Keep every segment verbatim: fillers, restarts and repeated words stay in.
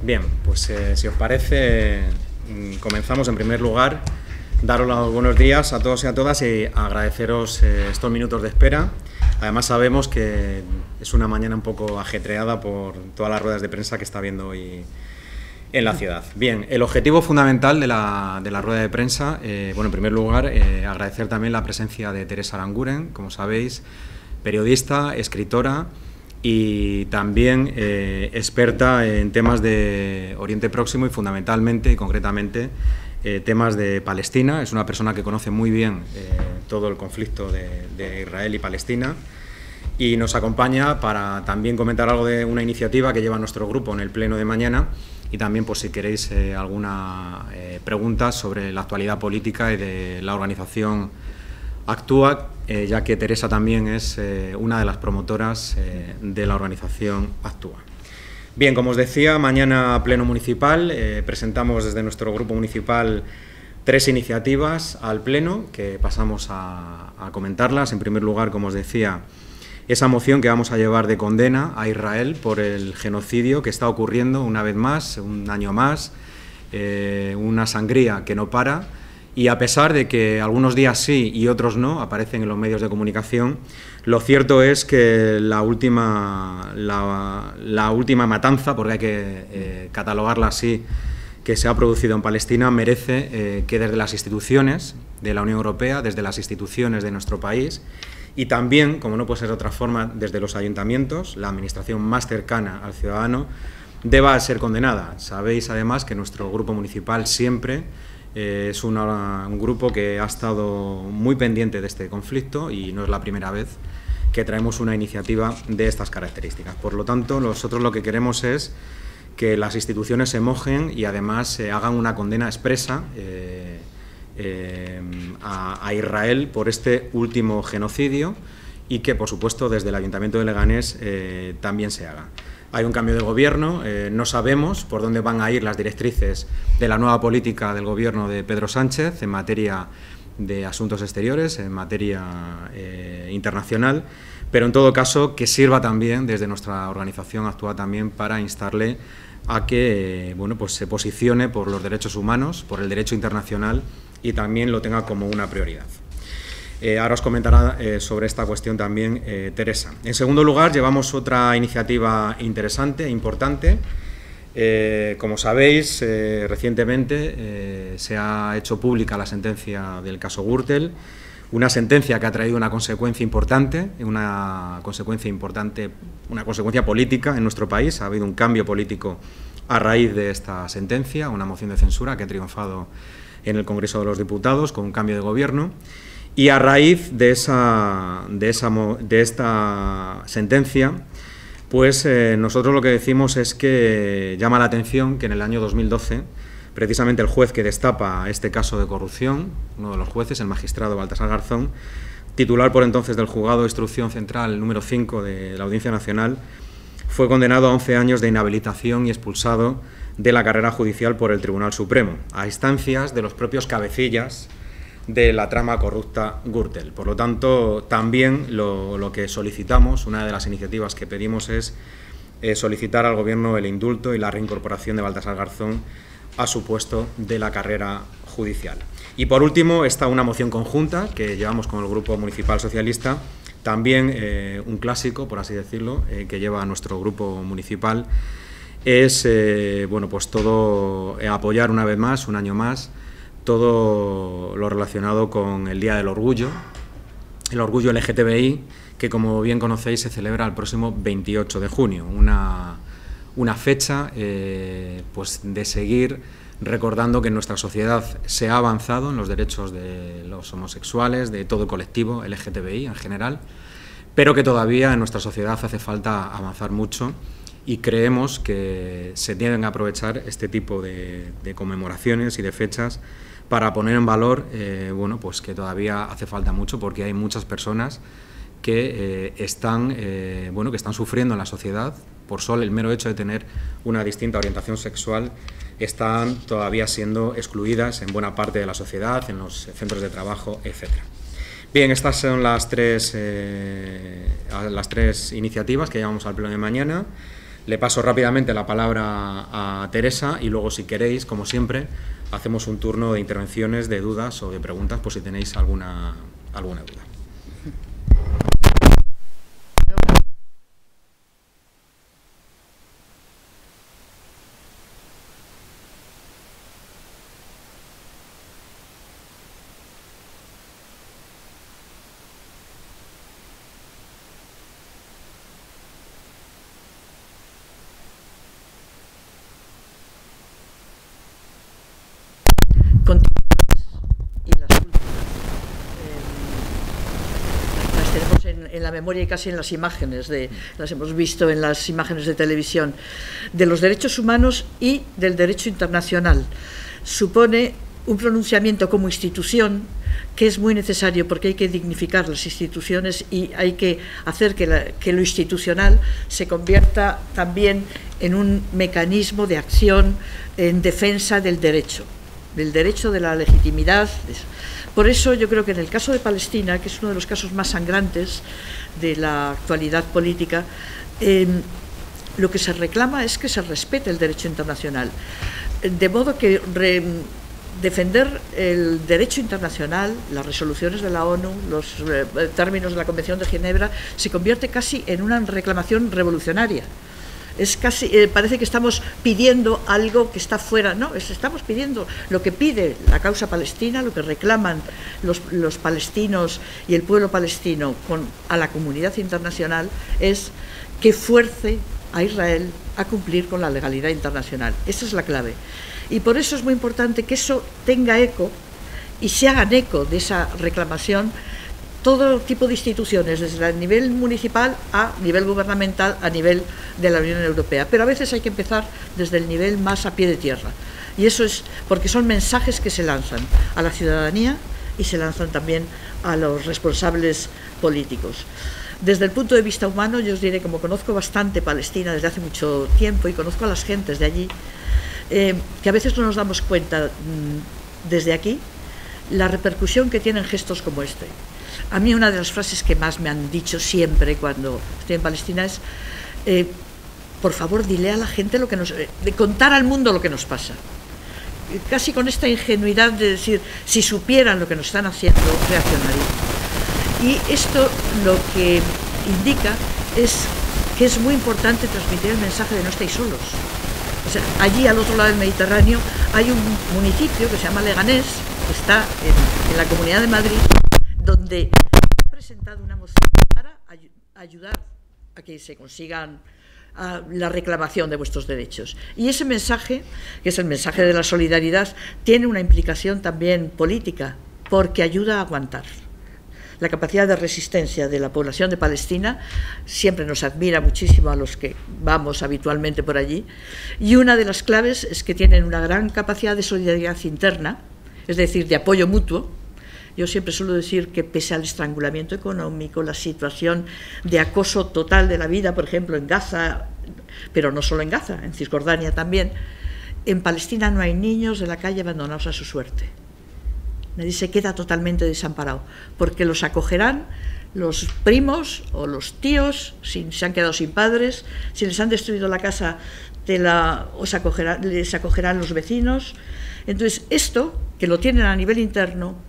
Bien, pues eh, si os parece, comenzamos. En primer lugar, daros los buenos días a todos y a todas y agradeceros eh, estos minutos de espera. Además, sabemos que es una mañana un poco ajetreada por todas las ruedas de prensa que está habiendo hoy en la ciudad. Bien, el objetivo fundamental de la, de la rueda de prensa, eh, bueno, en primer lugar, eh, agradecer también la presencia de Teresa Aranguren, como sabéis, periodista, escritora y también eh, experta en temas de Oriente Próximo y fundamentalmente y concretamente eh, temas de Palestina. Es una persona que conoce muy bien eh, todo el conflicto de, de Israel y Palestina y nos acompaña para también comentar algo de una iniciativa que lleva nuestro grupo en el pleno de mañana y también por si queréis eh, alguna eh, pregunta sobre la actualidad política y de la organización Actúa, eh, ya que Teresa también es eh, una de las promotoras eh, de la organización Actúa. Bien, como os decía, mañana pleno municipal eh, presentamos desde nuestro grupo municipal tres iniciativas al pleno que pasamos a, a comentarlas. En primer lugar, como os decía, esa moción que vamos a llevar de condena a Israel por el genocidio que está ocurriendo una vez más, un año más, eh, una sangría que no para. Y a pesar de que algunos días sí y otros no aparecen en los medios de comunicación, lo cierto es que la última, la, la última matanza, porque hay que eh, catalogarla así, que se ha producido en Palestina, merece eh, que desde las instituciones de la Unión Europea, desde las instituciones de nuestro país y también, como no puede ser de otra forma, desde los ayuntamientos, la administración más cercana al ciudadano, deba ser condenada. Sabéis además que nuestro grupo municipal siempre Eh, es una, un grupo que ha estado muy pendiente de este conflicto y no es la primera vez que traemos una iniciativa de estas características. Por lo tanto, nosotros lo que queremos es que las instituciones se mojen y además eh, hagan una condena expresa eh, eh, a, a Israel por este último genocidio y que, por supuesto, desde el Ayuntamiento de Leganés eh, también se haga. Hay un cambio de gobierno, eh, no sabemos por dónde van a ir las directrices de la nueva política del gobierno de Pedro Sánchez en materia de asuntos exteriores, en materia eh, internacional, pero en todo caso que sirva también desde nuestra organización Actúa también para instarle a que eh, bueno, pues se posicione por los derechos humanos, por el derecho internacional y también lo tenga como una prioridad. Eh, ahora os comentará eh, sobre esta cuestión también eh, Teresa. En segundo lugar, llevamos otra iniciativa interesante e importante. Eh, como sabéis, eh, recientemente eh, se ha hecho pública la sentencia del caso Gürtel, una sentencia que ha traído una consecuencia importante, una consecuencia importante, una consecuencia política en nuestro país. Ha habido un cambio político a raíz de esta sentencia, una moción de censura que ha triunfado en el Congreso de los Diputados con un cambio de gobierno. Y a raíz de, esa, de, esa, de esta sentencia, pues eh, nosotros lo que decimos es que llama la atención que en el año dos mil doce, precisamente el juez que destapa este caso de corrupción, uno de los jueces, el magistrado Baltasar Garzón, titular por entonces del Juzgado de Instrucción Central número cinco de la Audiencia Nacional, fue condenado a once años de inhabilitación y expulsado de la carrera judicial por el Tribunal Supremo, a instancias de los propios cabecillas de la trama corrupta Gürtel. Por lo tanto, también lo, lo que solicitamos, una de las iniciativas que pedimos es eh, solicitar al Gobierno el indulto y la reincorporación de Baltasar Garzón a su puesto de la carrera judicial. Y por último, está una moción conjunta que llevamos con el Grupo Municipal Socialista, también eh, un clásico, por así decirlo, eh, que lleva a nuestro Grupo Municipal, es eh, bueno, pues todo eh, apoyar una vez más, un año más, todo lo relacionado con el Día del Orgullo, el orgullo L G T B I, que como bien conocéis se celebra el próximo veintiocho de junio, una, una fecha eh, pues de seguir recordando que en nuestra sociedad se ha avanzado en los derechos de los homosexuales, de todo el colectivo L G T B I en general, pero que todavía en nuestra sociedad hace falta avanzar mucho y creemos que se tienen que aprovechar este tipo de, de conmemoraciones y de fechas para poner en valor eh, bueno, pues que todavía hace falta mucho porque hay muchas personas que, eh, están, eh, bueno, que están sufriendo en la sociedad por solo el mero hecho de tener una distinta orientación sexual, están todavía siendo excluidas en buena parte de la sociedad, en los centros de trabajo, etcétera. Bien, estas son las tres, eh, las tres iniciativas que llevamos al pleno de mañana. Le paso rápidamente la palabra a Teresa y luego, si queréis, como siempre, hacemos un turno de intervenciones, de dudas o de preguntas, por si tenéis alguna, alguna duda. En la memoria y casi en las imágenes, de, las hemos visto en las imágenes de televisión, de los derechos humanos y del derecho internacional. Supone un pronunciamiento como institución que es muy necesario, porque hay que dignificar las instituciones y hay que hacer que, la, que lo institucional se convierta también en un mecanismo de acción en defensa del derecho, del derecho de la legitimidad. Por eso yo creo que en el caso de Palestina, que es uno de los casos más sangrantes de la actualidad política, eh, lo que se reclama es que se respete el derecho internacional. De modo que re, defender el derecho internacional, las resoluciones de la ONU, los eh, términos de la Convención de Ginebra, se convierte casi en una reclamación revolucionaria. Es casi, eh, parece que estamos pidiendo algo que está fuera, no, es, estamos pidiendo lo que pide la causa palestina, lo que reclaman los, los palestinos y el pueblo palestino con, a la comunidad internacional, es que fuerce a Israel a cumplir con la legalidad internacional. Esa es la clave. Y por eso es muy importante que eso tenga eco y se hagan eco de esa reclamación todo tipo de instituciones, desde el nivel municipal a nivel gubernamental, a nivel de la Unión Europea. Pero a veces hay que empezar desde el nivel más a pie de tierra. Y eso es porque son mensajes que se lanzan a la ciudadanía y se lanzan también a los responsables políticos. Desde el punto de vista humano, yo os diré, como conozco bastante Palestina desde hace mucho tiempo y conozco a las gentes de allí, eh, que a veces no nos damos cuenta mmm, desde aquí la repercusión que tienen gestos como este. A mí una de las frases que más me han dicho siempre cuando estoy en Palestina es eh, por favor, dile a la gente lo que nos... Eh, de contar al mundo lo que nos pasa. Casi con esta ingenuidad de decir, si supieran lo que nos están haciendo, reaccionarían. Y esto lo que indica es que es muy importante transmitir el mensaje de no estáis solos. O sea, allí al otro lado del Mediterráneo hay un municipio que se llama Leganés, que está en, en la Comunidad de Madrid, donde ha presentado una moción para ay ayudar a que se consigan a la reclamación de vuestros derechos. Y ese mensaje, que es el mensaje de la solidaridad, tiene una implicación también política, porque ayuda a aguantar. La capacidad de resistencia de la población de Palestina siempre nos admira muchísimo a los que vamos habitualmente por allí, y una de las claves es que tienen una gran capacidad de solidaridad interna, es decir, de apoyo mutuo. Yo siempre suelo decir que pese al estrangulamiento económico, la situación de acoso total de la vida, por ejemplo, en Gaza, pero no solo en Gaza, en Cisjordania también, en Palestina no hay niños de la calle abandonados a su suerte. Nadie se queda totalmente desamparado, porque los acogerán los primos o los tíos, si se han quedado sin padres, si les han destruido la casa, te la, os acogerán, les acogerán los vecinos. Entonces, esto, que lo tienen a nivel interno,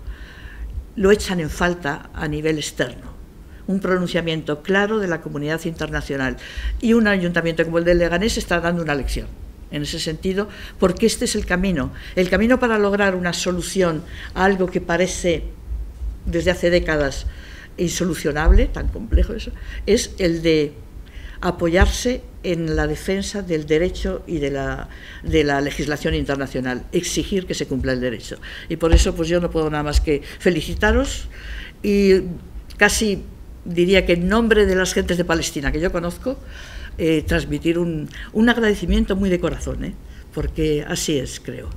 lo echan en falta a nivel externo. Un pronunciamiento claro de la comunidad internacional. Y un ayuntamiento como el de Leganés está dando una lección en ese sentido, porque este es el camino. El camino para lograr una solución a algo que parece desde hace décadas insolucionable, tan complejo eso, es el de apoyarse en la defensa del derecho y de la, de la legislación internacional, exigir que se cumpla el derecho. Y por eso pues yo no puedo nada más que felicitaros y casi diría que en nombre de las gentes de Palestina que yo conozco, eh, transmitir un, un agradecimiento muy de corazón, ¿eh? Porque así es, creo.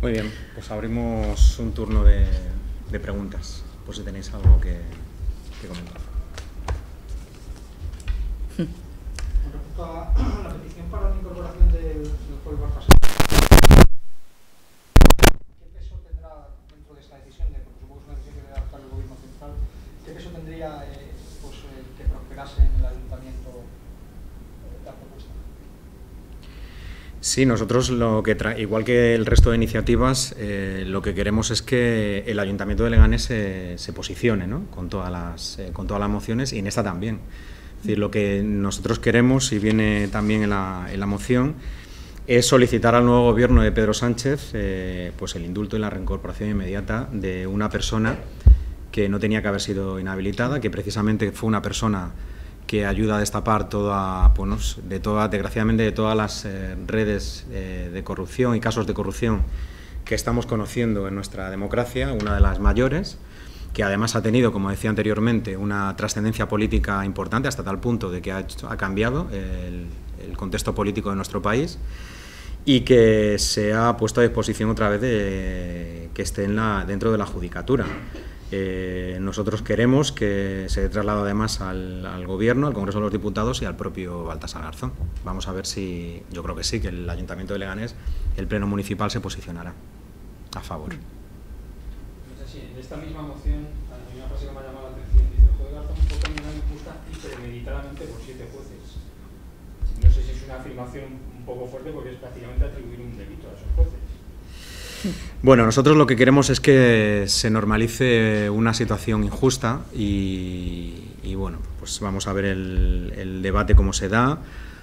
Muy bien, pues abrimos un turno de, de preguntas, por si tenéis algo que, que comentar. A la petición para la incorporación del doctor Baltasar, ¿qué peso tendrá dentro de esta decisión? De, por supuesto, es una decisión que debe adoptar el gobierno central. ¿Qué peso tendría eh, pues, eh, que prosperase en el ayuntamiento eh, la Sí, nosotros, lo que tra igual que el resto de iniciativas, eh, lo que queremos es que el Ayuntamiento de Leganés se, se posicione, ¿no?, con todas las, eh, con todas las mociones, y en esta también. Es decir, lo que nosotros queremos, y viene también en la, en la moción, es solicitar al nuevo gobierno de Pedro Sánchez eh, pues el indulto y la reincorporación inmediata de una persona que no tenía que haber sido inhabilitada, que precisamente fue una persona que ayuda a destapar toda, bueno, de toda, desgraciadamente, de todas las eh, redes eh, de corrupción y casos de corrupción que estamos conociendo en nuestra democracia, una de las mayores, que además ha tenido, como decía anteriormente, una trascendencia política importante, hasta tal punto de que ha, hecho, ha cambiado el, el contexto político de nuestro país, y que se ha puesto a disposición otra vez de que esté en la, dentro de la Judicatura. Eh, nosotros queremos que se traslade además al, al Gobierno, al Congreso de los Diputados y al propio Baltasar Garzón. Vamos a ver si, yo creo que sí, que el Ayuntamiento de Leganés, el Pleno Municipal, se posicionará a favor. No sé si en esta misma moción, a mí una frase que me ha llamado la atención, dice: el juez Garzón fue condenado injusta y premeditadamente por siete jueces. No sé si es una afirmación un poco fuerte, porque es prácticamente atribuir un delito a esos jueces. Bueno, nosotros lo que queremos es que se normalice una situación injusta y, y bueno, pues vamos a ver el, el debate cómo se da,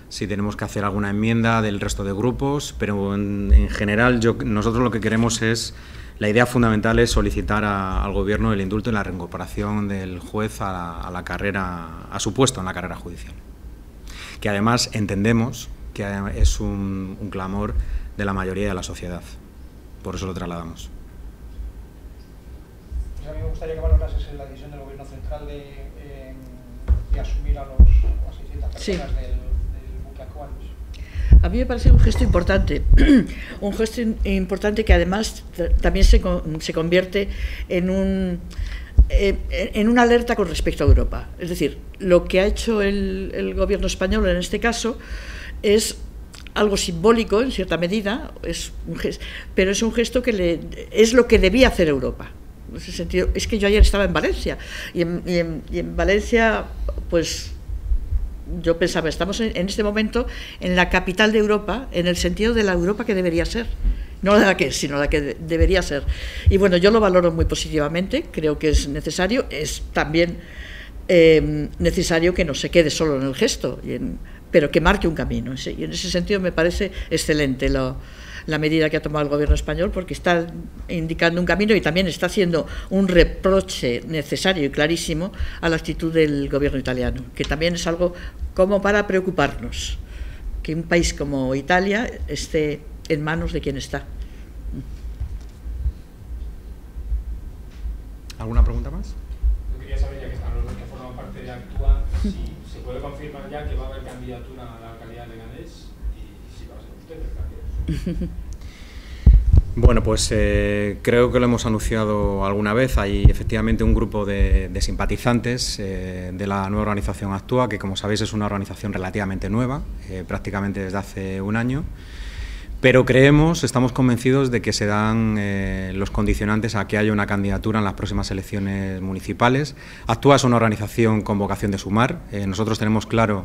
si tenemos que hacer alguna enmienda del resto de grupos, pero en, en general yo, nosotros lo que queremos es, la idea fundamental es solicitar a, al Gobierno el indulto y la reincorporación del juez a la, a la carrera, a su puesto en la carrera judicial, que además entendemos que es un, un clamor de la mayoría de la sociedad. Por eso lo trasladamos. Pues a mí me gustaría que valorases la decisión del Gobierno central de, eh, de asumir a, los, a las seiscientas personas, sí, del, del buque Aquarius. A mí me parece un gesto importante, un gesto importante que además también se, se convierte en un eh, en una alerta con respecto a Europa. Es decir, lo que ha hecho el, el Gobierno español en este caso es algo simbólico en cierta medida, es un gesto, pero es un gesto que le, es lo que debía hacer Europa. En ese sentido, es que yo ayer estaba en Valencia y en, y en, y en Valencia, pues yo pensaba, estamos en, en este momento en la capital de Europa, en el sentido de la Europa que debería ser, no la que es, sino la que de, debería ser. Y bueno, yo lo valoro muy positivamente, creo que es necesario, es también eh, necesario que no se quede solo en el gesto, y en, pero que marque un camino. Y en ese sentido me parece excelente lo, la medida que ha tomado el Gobierno español, porque está indicando un camino y también está haciendo un reproche necesario y clarísimo a la actitud del Gobierno italiano, que también es algo como para preocuparnos, que un país como Italia esté en manos de quien está. ¿Alguna pregunta más? Yo quería saber, ya que están los dos que forman parte de Actúa, si se puede confirmar ya que va a haber candidatura a la alcaldía de Leganés y si va a ser usted el candidato. Bueno, pues eh, creo que lo hemos anunciado alguna vez. Hay efectivamente un grupo de, de simpatizantes eh, de la nueva organización Actúa, que como sabéis es una organización relativamente nueva, eh, prácticamente desde hace un año. Pero creemos, estamos convencidos de que se dan eh, los condicionantes a que haya una candidatura en las próximas elecciones municipales. Actúa es una organización con vocación de sumar. Eh, nosotros tenemos claro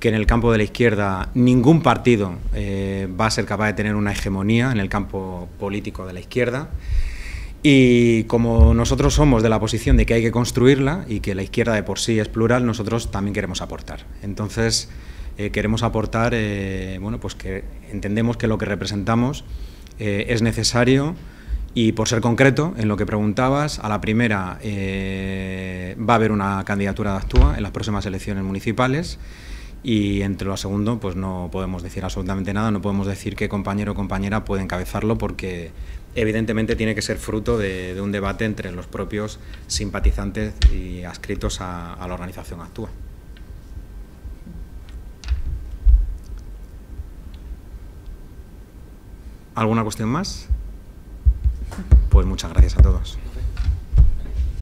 que en el campo de la izquierda ningún partido eh, va a ser capaz de tener una hegemonía en el campo político de la izquierda. Y como nosotros somos de la posición de que hay que construirla y que la izquierda de por sí es plural, nosotros también queremos aportar. Entonces, Eh, queremos aportar, eh, bueno, pues que entendemos que lo que representamos eh, es necesario y, por ser concreto en lo que preguntabas, a la primera eh, va a haber una candidatura de Actúa en las próximas elecciones municipales y, entre lo segundo, pues no podemos decir absolutamente nada, no podemos decir qué compañero o compañera puede encabezarlo porque, evidentemente, tiene que ser fruto de, de un debate entre los propios simpatizantes y adscritos a, a la organización Actúa. ¿Alguna cuestión más? Pues muchas gracias a todos.